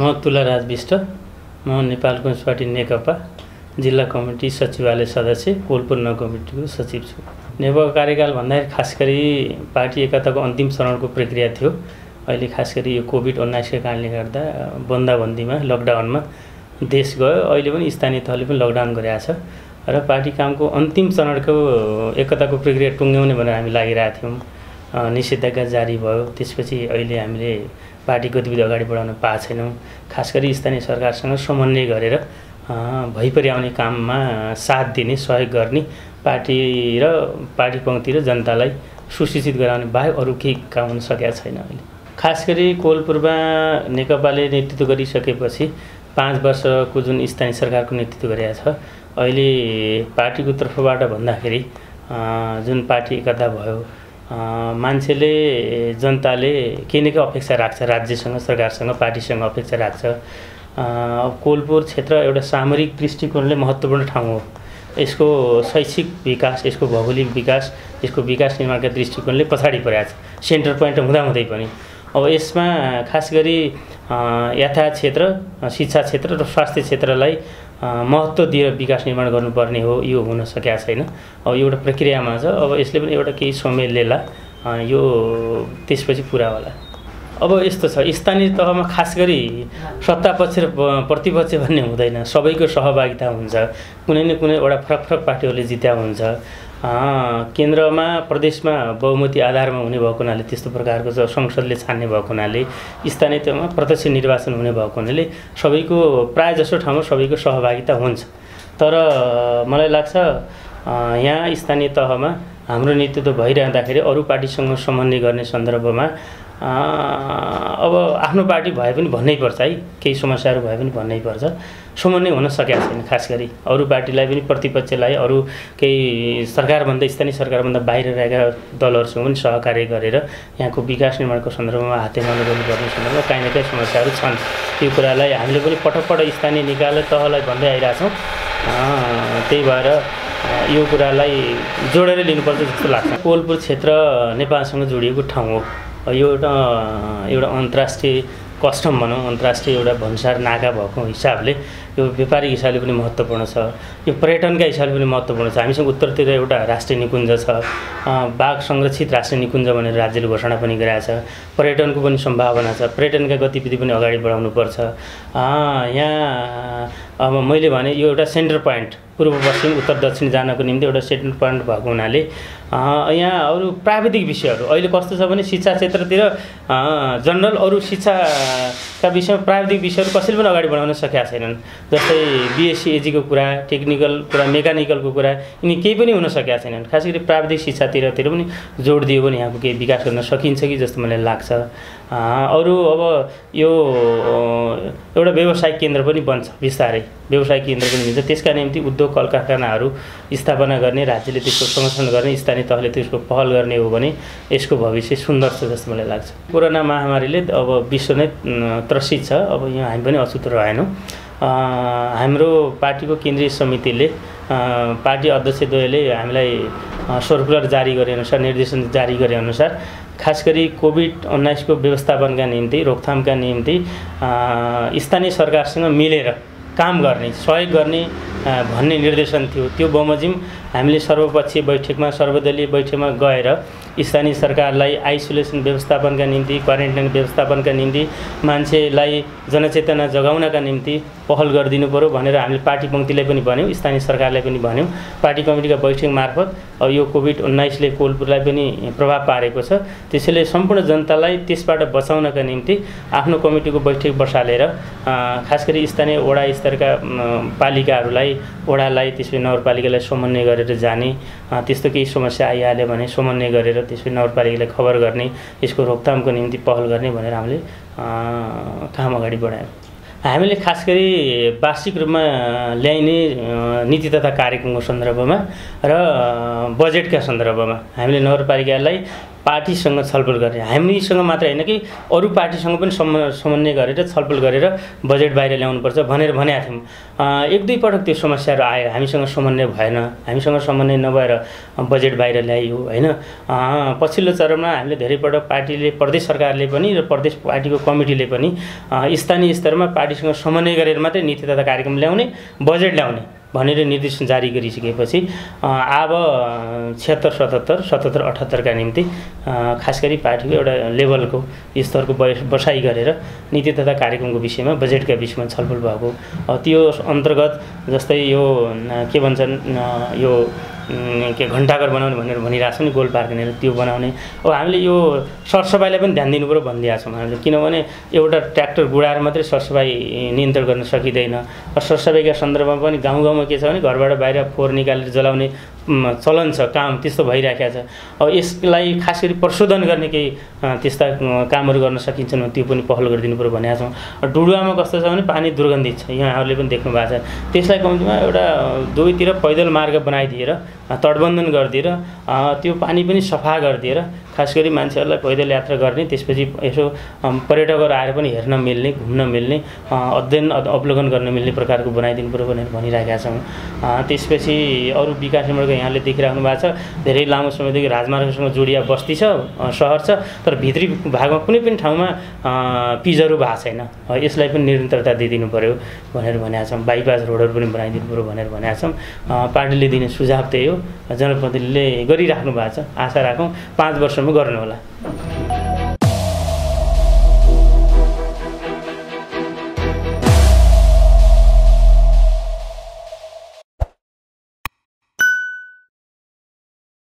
म तुला राज बिष्ट म नेपाल कम्युनिस्ट पार्टी नेकपा जिला कमिटी सचिवालय सदस्य कोहलपुर नगर कमिटीको सचिव छु। नेकपा कार्यकाल भन्दा खास गरी पार्टी एकताको अन्तिम चरणको प्रक्रिया थियो। अहिले खास गरी यो कोभिड-19 को कारणले गर्दा बन्दाबन्दीमा लकडाउनमा देश गयो। अहिले पनि स्थानीय तहले पनि लकडाउन गरेछ र पार्टी कामको अन्तिम चरणको एकताको प्रक्रिया टुङ्ग्याउने भनेर हामी लागिरहेका थियौं। निषेधाज्ञा जारी भयो, त्यसपछि अहिले हामीले पार्टी गतिविधि अगाडि बढाउन पाएको छैनौं। खास गरी स्थानीय सरकारसँग समन्वय गरेर भइपरि आउने काममा साथ दिने, सहयोग गर्ने, पार्टी र पार्टी पंक्ति र जनतालाई सुशिक्षित गराउने बाहेक अरु केही काम हुन सकेको छैन। अहिले खास गरी कोहलपुरमा नेकपाले नेतृत्व गरिसकेपछि 5 वर्षको जुन स्थानीय सरकारको नेतृत्व गरेको छ, अहिले पार्टीको तर्फबाट भन्दाखेरि जुन पार्टी एकता भयो, मान्छेले जनताले के न के अपेक्षा राख्छ, राज्यसँग, सरकारसँग, पार्टीसँग अपेक्षा राख्छ। कोहलपुर क्षेत्र एउटा सामरिक दृष्टिकोणले महत्त्वपूर्ण ठाउँ हो। यसको शैक्षिक विकास, यसको भौगोलिक विकास, यसको विकास निर्माणका दृष्टिकोणले पछाडि परेको छ, सेन्टर पोइन्ट हुँदाहुँदै पनि। अब यसमा खास गरी यातायात क्षेत्र, शिक्षा क्षेत्र र स्वास्थ्य क्षेत्रलाई महत्त्व दिएर विकास निर्माण गर्नुपर्ने हो, यो हुन सकेको छैन। अब एउटा प्रक्रियामा छ, अब यसले पनि एउटा केही समय लिएला, यो त्यसपछि पुरा होला। अब यस्तो छ, स्थानीय तहमा खास गरी सत्तापक्ष र प्रतिपक्ष भन्ने हुँदैन, सबैको सहभागिता हुन्छ। कुनै न कुनै एउटा फरक फरक पार्टीहरूले जित्या हुन्छ। केन्द्रमा प्रदेशमा बहुमती आधारमा हुने भएको हुनाले त्यस्तो प्रकारको संसदले छान्ने भएको हुनाले, स्थानीय तहमा प्रत्यक्ष निर्वाचन हुने भएको हुनाले सबैको प्राय जसो ठाउँमा सबैको सहभागिता हुन्छ। तर मलाई लाग्छ यहाँ स्थानीय तहमा हाम्रो नेतृत्व भइरहँदाखेरि अरू पार्टीसँग समन्वय गर्ने सन्दर्भमा अब आफ्नो पार्टी भए पनि भन्नैपर्छ है, केही समस्याहरू भए पनि भन्नैपर्छ। समन्वय हुन सकेको छैन। खास गरी अरू पार्टीलाई पनि, प्रतिपक्षलाई, अरू केही सरकारभन्दा, स्थानीय सरकारभन्दा बाहिर रहेका दलहरूसँग पनि सहकार्य गरेर यहाँको विकास निर्माणको सन्दर्भमा हातेमालो गर्नुपर्ने सन्दर्भमा काहीँ न काहीँ समस्याहरू छन्। त्यो कुरालाई हामीले पनि पटक स्थानीय निकाय तहलाई भन्दै आइरहेछौँ। त्यही भएर यो कुरालाई जोडेर लिनुपर्छ जस्तो लाग्छ। कोहलपुर क्षेत्र नेपालसँग जोडिएको ठाउँ हो। यो एउटा अन्तर्राष्ट्रिय कस्टम भनौँ, अन्तर्राष्ट्रिय एउटा भन्सार नाका भएको हिसाबले यो व्यापारिक हिसाबले पनि महत्त्वपूर्ण छ, यो पर्यटनका हिसाबले पनि महत्त्वपूर्ण छ। हामीसँग उत्तरतिर एउटा राष्ट्रिय निकुञ्ज छ, बाघ संरक्षित राष्ट्रिय निकुञ्ज भनेर राज्यले घोषणा पनि गराएको छ। पर्यटनको पनि सम्भावना छ, पर्यटनका गतिविधि पनि अगाडि बढाउनुपर्छ। यहाँ अब मैले भने यो एउटा सेन्टर पोइन्ट, पूर्व पश्चिम उत्तर दक्षिण जानको निम्ति एउटा सेन्टर पोइन्ट भएको हुनाले यहाँ अरू प्राविधिक विषयहरू अहिले कस्तो छ भने शिक्षा क्षेत्रतिर जनरल अरू शिक्षाका विषयमा प्राविधिक विषयहरू कसैले पनि अगाडि बढाउन सकेका छैनन्। जस्तै बिएससी एजीको कुरा, टेक्निकल कुरा, मेकानिकलको कुरा, यिनी केही पनि हुन सकेका छैनन्। खास गरी प्राविधिक शिक्षातिर पनि जोड दियो भने यहाँको केही विकास गर्न सकिन्छ कि जस्तो मलाई लाग्छ। अरू अब यो एउटा व्यवसायिक केन्द्र पनि बन्छ, बिस्तारै व्यवसायिक केन्द्र पनि हुन्छ। त्यसका निम्ति उद्योग कलकारखानाहरू स्थापना गर्ने, राज्यले त्यसको संरक्षण गर्ने, स्थानीय तहले त्यसको पहल गर्ने हो भने यसको भविष्य सुन्दर छ जस्तो मलाई लाग्छ। कोरोना महामारीले अब विश्व नै त्रसित छ। अब यहाँ हामी पनि अछुत रहेनौँ। हाम्रो पार्टीको केन्द्रीय समितिले, पार्टी अध्यक्षद्वयले हामीलाई सर्कुलर जारी गरेअनुसार, निर्देशन जारी गरेअनुसार खास गरी कोभिड-19 को व्यवस्थापनका निम्ति, रोकथामका निम्ति स्थानीय सरकारसँग मिलेर काम गर्ने, सहयोग गर्ने भन्ने निर्देशन थियो। त्यो बमोजिम हामीले सर्वपक्षीय बैठकमा, सर्वदलीय बैठकमा गएर स्थानीय सरकारलाई आइसोलेसन व्यवस्थापनका निम्ति, क्वारेन्टाइन व्यवस्थापनका निम्ति, मान्छेलाई जनचेतना जगाउनका निम्ति पहल गरिदिनु पर्यो भनेर हामीले पार्टी पंक्तिलाई पनि भन्यौँ, स्थानीय सरकारलाई पनि भन्यौँ। पार्टी कमिटीका बैठक मार्फत अब यो कोभिड-19 ले कोहलपुरलाई पनि प्रभाव पारेको छ। त्यसैले सम्पूर्ण जनतालाई त्यसबाट बचाउनका निम्ति आफ्नो कमिटीको बैठक बसालेर खास गरी स्थानीय वडा स्तरका पालिकाहरूलाई, वडालाई, त्यसपछि नगरपालिकालाई समन्वय गरेर जाने, त्यस्तो केही समस्या आइहाल्यो भने समन्वय गरेर त्यसपछि नगरपालिकालाई खबर गर्ने, यसको रोकथामको निम्ति पहल गर्ने भनेर हामीले काम अगाडि बढायौँ। हामीले खास गरी वार्षिक रूपमा ल्याइने नीति तथा कार्यक्रमको सन्दर्भमा र बजेटका सन्दर्भमा हामीले नगरपालिकालाई पार्टीसँग छलफल गरेर हामीसँग मात्र हैन कि अरु पार्टीसँग पनि समन्वय गरेर छलफल गरेर बजेट बाहिर ल्याउनुपर्छ भनेर भनेका थियौं। एक दुई पटक त्यो समस्याहरु आए, हामीसँग समन्वय भएन, हामीसँग समन्वय नभएर बजेट बाहिर ल्याइयो हैन। पछिल्लो चरणमा हामीले धेरै पटक पार्टीले प्रदेश सरकारले पनि र प्रदेश पार्टीको कमिटीले पनि स्थानीय स्तरमा पार्टीसँग समन्वय गरेर मात्रै नीति तथा कार्यक्रम ल्याउने बजेट ल्याउने भनेर निर्देशन जारी गरिसकेपछि अब 76, 77, 78 का निम्ति खास गरी पार्टीको एउटा लेभलको स्तरको बसाई गरेर नीति तथा कार्यक्रमको विषयमा बजेटका विषयमा छलफल भएको। त्यो अन्तर्गत जस्तै यो के भन्छन् यो के घण्टाघर बनाउने भनेर भनिरहेको छ नि गोल पार्क भनेर त्यो बनाउने। अब हामीले यो सरसफाईलाई पनि ध्यान दिनु पर्यो भन्दिया छौँ हामीले, किनभने एउटा ट्र्याक्टर गुडाएर मात्रै सरसफाई नियन्त्रण गर्न सकिँदैन। सरसफाईका सन्दर्भमा पनि गाउँ गाउँमा के छ भने घरबाट बाहिर फोहोर निकालेर जलाउने चलन छ, काम त्यस्तो भइराखेको छ। अब यसलाई खास गरी प्रशोधन गर्ने केही त्यस्ता कामहरू गर्न सकिन्छन् त्यो पनि पहल गरिदिनु पर्यो भनेका छौँ। डुडुवामा कस्तो छ भने पानी दुर्गन्धित छ, यहाँहरूले पनि देख्नु भएको छ। त्यसलाई कम्तीमा एउटा दुईतिर पैदल मार्ग बनाइदिएर तटबन्धन गरिदिएर त्यो पानी पनि सफा गरिदिएर खास गरी मान्छेहरूलाई पैदल यात्रा गर्ने, त्यसपछि यसो पर्यटकहरू आएर पनि हेर्न मिल्ने, घुम्न मिल्ने, अध्ययन अवलोकन गर्न मिल्ने प्रकारको बनाइदिनु पर्यो भनेर भनिरहेका छौँ। त्यसपछि अरू विकासमूलक यहाँले देखिराख्नु भएको छ, धेरै लामो समयदेखि राजमार्गसँग जोडिया बस्ती छ, सहर छ, तर भित्री भागमा कुनै पनि ठाउँमा पिचहरू भएको छैन। यसलाई पनि निरन्तरता दिइदिनु पर्यो भनेर भनेका छौँ। बाइपास रोडहरू पनि बनाइदिनु पर्यो भनेर भनेका छौँ। पार्टीले दिने सुझाव त्यही हो, जनप्रतिनिधिले गरिराख्नु भएको छ, आशा राखौँ 5 वर्षमा गर्नुहोला।